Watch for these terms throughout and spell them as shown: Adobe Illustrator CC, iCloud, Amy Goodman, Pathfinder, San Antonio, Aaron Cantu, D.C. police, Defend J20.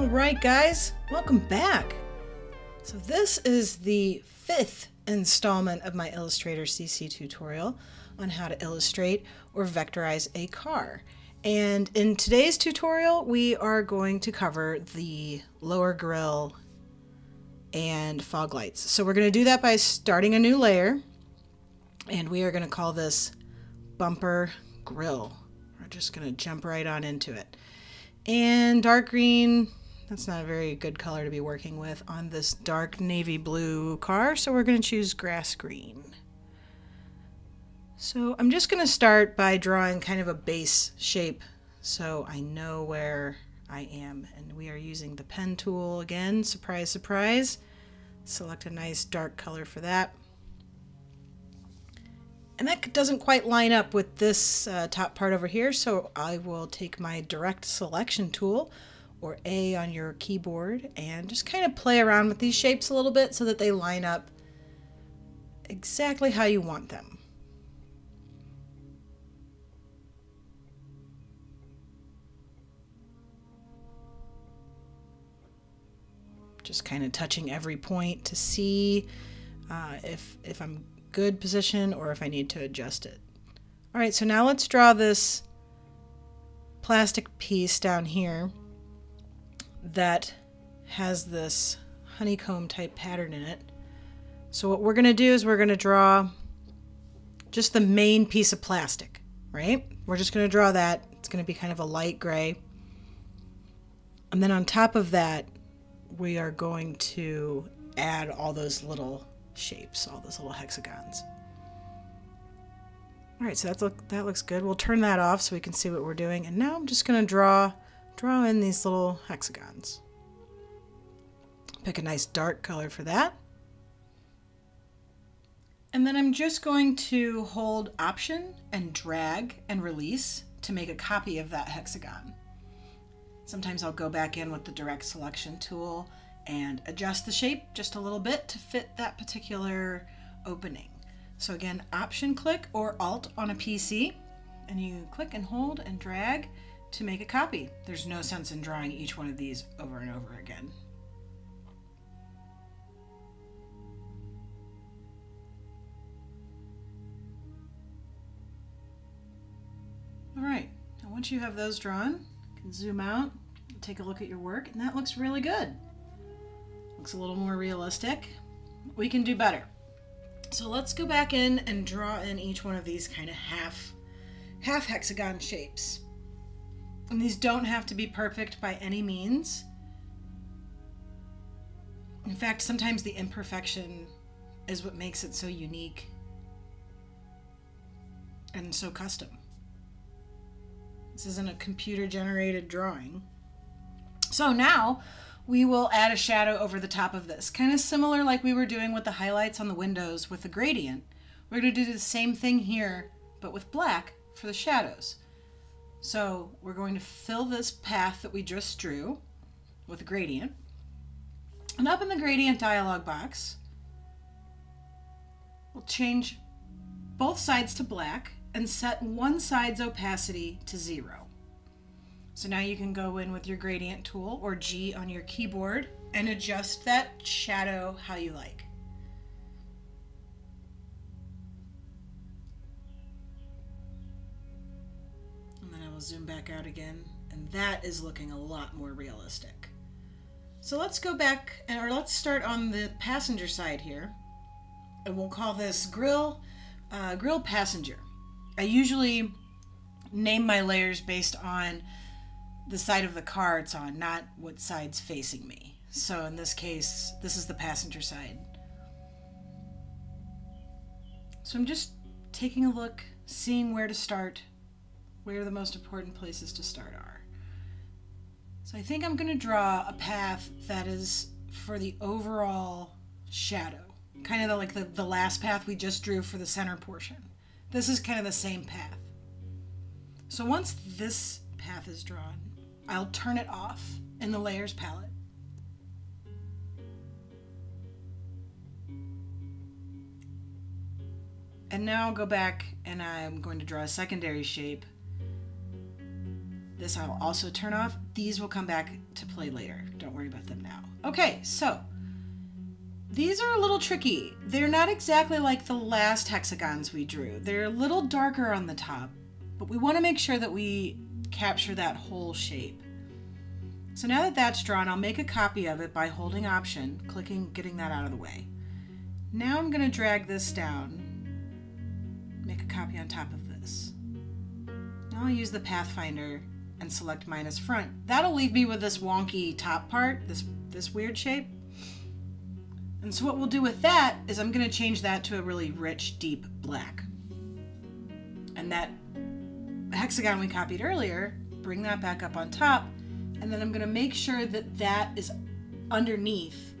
All right, guys, welcome back. So this is the fifth installment of my Illustrator CC tutorial on how to illustrate or vectorize a car. And in today's tutorial, we are going to cover the lower grille and fog lights. So we're going to do that by starting a new layer, and we are going to call this bumper grille. We're just going to jump right on into it. And dark green, that's not a very good color to be working with on this dark navy blue car, so we're going to choose grass green. So I'm just going to start by drawing kind of a base shape so I know where I am. And we are using the pen tool again, surprise, surprise. Select a nice dark color for that. And that doesn't quite line up with this top part over here, so I will take my direct selection tool, or A on your keyboard, and just kind of play around with these shapes a little bit so that they line up exactly how you want them. Just kind of touching every point to see if I'm good position or if I need to adjust it. All right, so now let's draw this plastic piece down here that has this honeycomb type pattern in it. So what we're going to do is we're going to draw just the main piece of plastic, right? We're just going to draw that. It's going to be kind of a light gray. And then on top of that, we are going to add all those little shapes, all those little hexagons. All right, so that looks good. We'll turn that off so we can see what we're doing. And now I'm just going to draw in these little hexagons. Pick a nice dark color for that. And then I'm just going to hold Option and drag and release to make a copy of that hexagon. Sometimes I'll go back in with the direct selection tool and adjust the shape just a little bit to fit that particular opening. So again, Option click or Alt on a PC, and you click and hold and drag to make a copy. There's no sense in drawing each one of these over and over again. All right, now once you have those drawn, zoom out, take a look at your work, and that looks really good. Looks a little more realistic. We can do better. So let's go back in and draw in each one of these kind of half hexagon shapes. And these don't have to be perfect by any means. In fact, sometimes the imperfection is what makes it so unique and so custom. This isn't a computer-generated drawing. So now we will add a shadow over the top of this, kind of similar like we were doing with the highlights on the windows with the gradient. We're going to do the same thing here, but with black for the shadows. So we're going to fill this path that we just drew with a gradient. And up in the gradient dialog box, we'll change both sides to black and set one side's opacity to 0. So now you can go in with your gradient tool or G on your keyboard and adjust that shadow how you like. And then I will zoom back out again, and that is looking a lot more realistic. So let's go back, or let's start on the passenger side here, and we'll call this grille passenger. I usually name my layers based on the side of the car it's on, not what side's facing me. So in this case, this is the passenger side. So I'm just taking a look, seeing where to start, where the most important places to start are. So I think I'm going to draw a path that is for the overall shadow, kind of like the last path we just drew for the center portion. This is kind of the same path. So once this path is drawn, I'll turn it off in the layers palette. And now I'll go back and I'm going to draw a secondary shape This I will also turn off. These will come back to play later. Don't worry about them now. Okay, so these are a little tricky. They're not exactly like the last hexagons we drew. They're a little darker on the top, but we want to make sure that we capture that whole shape. So now that that's drawn, I'll make a copy of it by holding Option, clicking, getting that out of the way. Now I'm going to drag this down, make a copy on top of this. Now I'll use the Pathfinder and select minus front. That'll leave me with this wonky top part, this weird shape. And so what we'll do with that is I'm going to change that to a really rich, deep black. And that hexagon we copied earlier, bring that back up on top, and then I'm going to make sure that that is underneath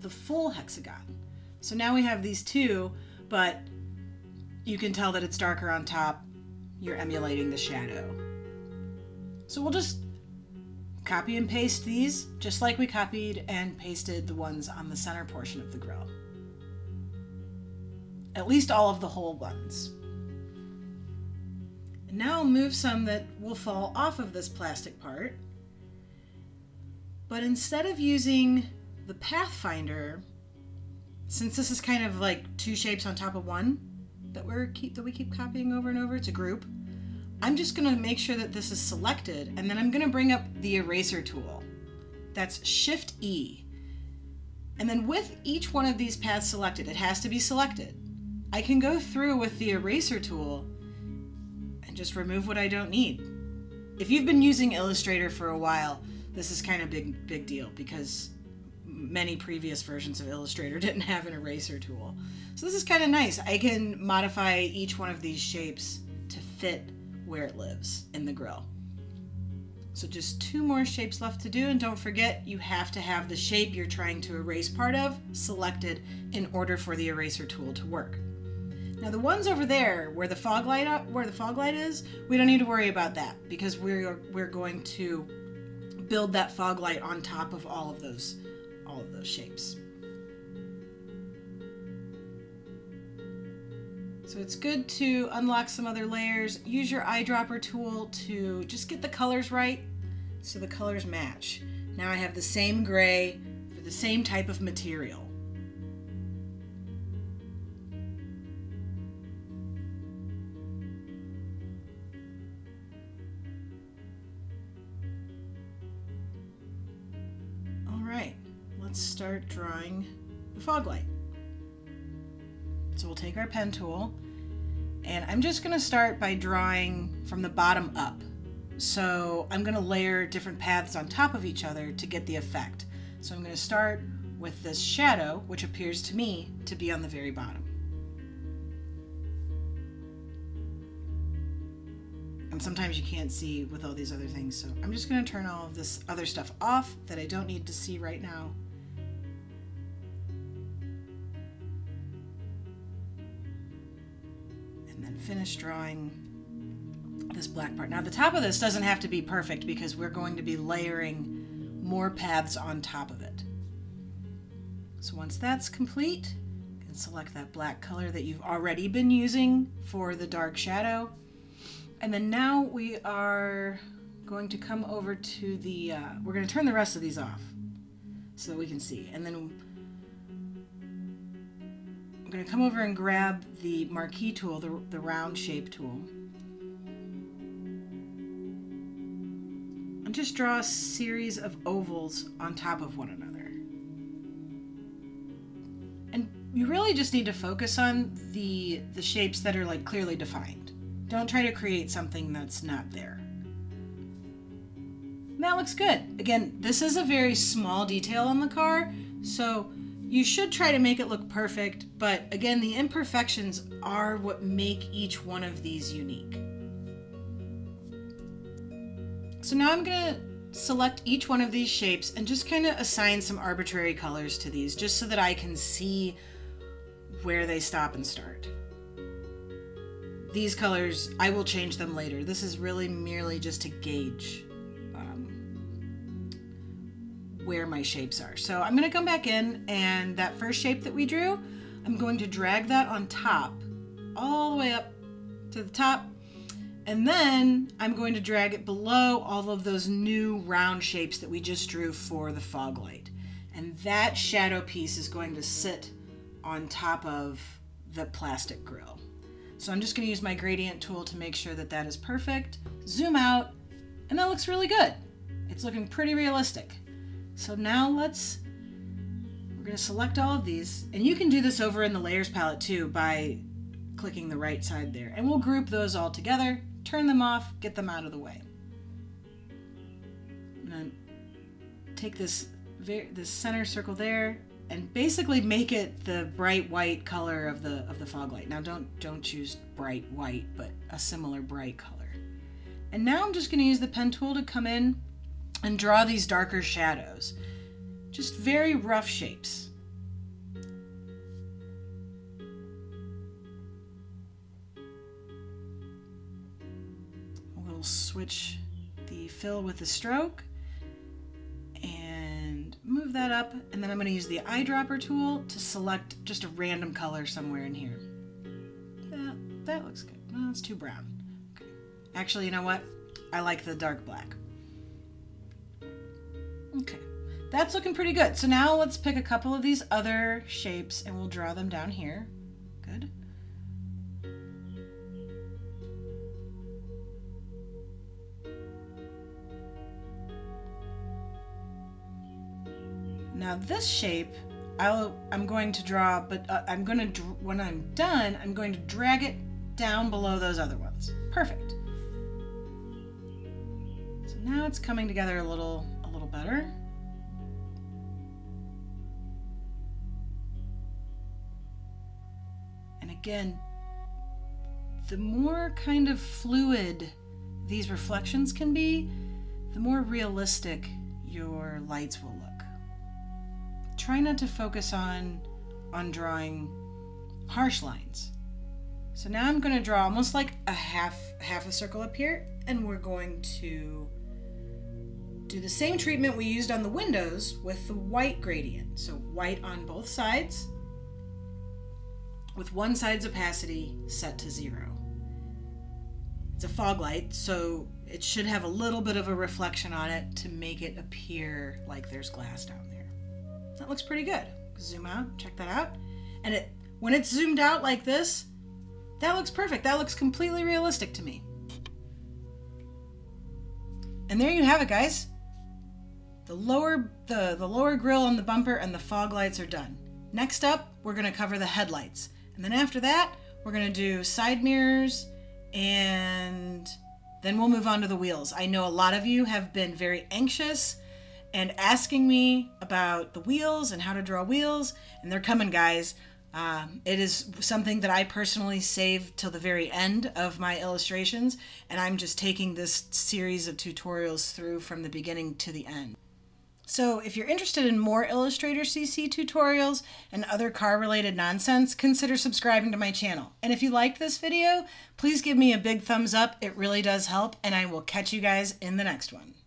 the full hexagon. So now we have these two, but you can tell that it's darker on top. You're emulating the shadow. So we'll just copy and paste these, just like we copied and pasted the ones on the center portion of the grill. At least all of the whole ones. And now I'll move some that will fall off of this plastic part. But instead of using the Pathfinder, since this is kind of like two shapes on top of one that we keep copying over and over, it's a group, I'm just going to make sure that this is selected, and then I'm going to bring up the eraser tool. That's Shift E. And then with each one of these paths selected, it has to be selected, I can go through with the eraser tool and just remove what I don't need. If you've been using Illustrator for a while, this is kind of a big deal because many previous versions of Illustrator didn't have an eraser tool. So this is kind of nice. I can modify each one of these shapes to fit where it lives in the grill. So just two more shapes left to do, and don't forget you have to have the shape you're trying to erase part of selected in order for the eraser tool to work. Now the ones over there where the fog light is, we don't need to worry about that because we're going to build that fog light on top of all of those shapes. So it's good to unlock some other layers. Use your eyedropper tool to just get the colors right so the colors match. Now I have the same gray for the same type of material. All right, let's start drawing the fog light. So we'll take our pen tool, and I'm just going to start by drawing from the bottom up. So I'm going to layer different paths on top of each other to get the effect. So I'm going to start with this shadow, which appears to me to be on the very bottom. And sometimes you can't see with all these other things, so I'm just going to turn all of this other stuff off that I don't need to see right now. Finish drawing this black part. Now the top of this doesn't have to be perfect because we're going to be layering more paths on top of it. So once that's complete, you can select that black color that you've already been using for the dark shadow. And then now we are going to come over to the, we're going to turn the rest of these off so that we can see. And then I'm going to come over and grab the marquee tool, the round shape tool, and just draw a series of ovals on top of one another. And you really just need to focus on the shapes that are like clearly defined. Don't try to create something that's not there. And that looks good. Again, this is a very small detail on the car, so you should try to make it look perfect, but again, the imperfections are what make each one of these unique. So now I'm going to select each one of these shapes and just kind of assign some arbitrary colors to these just so that I can see where they stop and start. These colors, I will change them later. This is really merely just to gauge where my shapes are. So I'm going to come back in, and that first shape that we drew, I'm going to drag that on top all the way up to the top, And then I'm going to drag it below all of those new round shapes that we just drew for the fog light. And that shadow piece is going to sit on top of the plastic grill. So I'm just going to use my gradient tool to make sure that that is perfect, zoom out, and that looks really good. It's looking pretty realistic. So now we're going to select all of these, and you can do this over in the layers palette too by clicking the right side there, and we'll group those all together, turn them off, get them out of the way. And then take this center circle there and basically make it the bright white color of the fog light. Now don't choose bright white, but a similar bright color. And now I'm just going to use the pen tool to come in and draw these darker shadows. Just very rough shapes. We'll switch the fill with the stroke and move that up. And then I'm going to use the eyedropper tool to select just a random color somewhere in here. That looks good. No, that's too brown. Okay. Actually, you know what? I like the dark black. Okay. That's looking pretty good. So now let's pick a couple of these other shapes and we'll draw them down here. Good. Now this shape, I'm going to draw, but when I'm done, I'm going to drag it down below those other ones. Perfect. So now it's coming together a little better. Again, the more kind of fluid these reflections can be, the more realistic your lights will look. Try not to focus on drawing harsh lines. So now I'm going to draw almost like a half a circle up here, and we're going to do the same treatment we used on the windows with the white gradient. So white on both sides, with one side's opacity set to 0. It's a fog light, so it should have a little bit of a reflection on it to make it appear like there's glass down there. That looks pretty good. Zoom out, check that out. And when it's zoomed out like this, that looks perfect. That looks completely realistic to me. And there you have it, guys. The lower grille on the bumper and the fog lights are done. Next up, we're going to cover the headlights. And then after that, we're going to do side mirrors, and then we'll move on to the wheels. I know a lot of you have been very anxious and asking me about the wheels and how to draw wheels, and they're coming, guys. It is something that I personally save till the very end of my illustrations, and I'm just taking this series of tutorials through from the beginning to the end. So if you're interested in more Illustrator CC tutorials and other car-related nonsense, consider subscribing to my channel. And if you liked this video, please give me a big thumbs up. It really does help, and I will catch you guys in the next one.